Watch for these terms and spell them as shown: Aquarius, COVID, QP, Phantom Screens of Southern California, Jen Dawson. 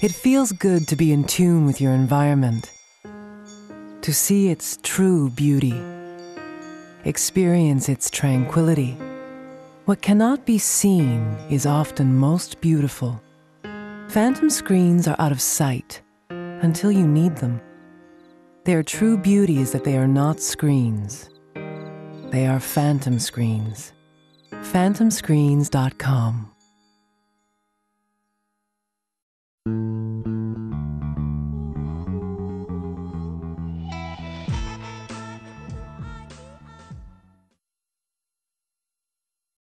It feels good to be in tune with your environment, to see its true beauty, experience its tranquility. What cannot be seen is often most beautiful. Phantom screens are out of sight until you need them. Their true beauty is that they are not screens. They are phantom screens. Phantomscreens.com